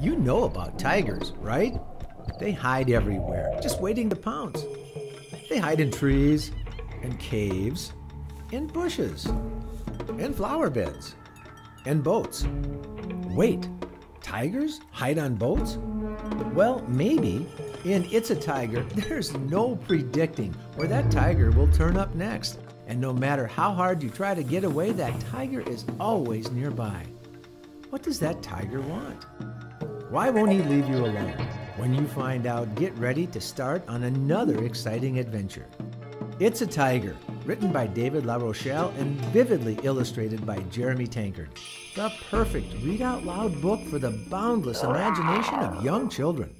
You know about tigers, right? They hide everywhere, just waiting to pounce. They hide in trees and caves and bushes and flower beds and boats. Wait, tigers hide on boats? Well, maybe. In It's a Tiger, there's no predicting where that tiger will turn up next. And no matter how hard you try to get away, that tiger is always nearby. What does that tiger want? Why won't he leave you alone? When you find out, get ready to start on another exciting adventure. It's a Tiger, written by David LaRochelle and vividly illustrated by Jeremy Tankard. The perfect read-out-loud book for the boundless imagination of young children.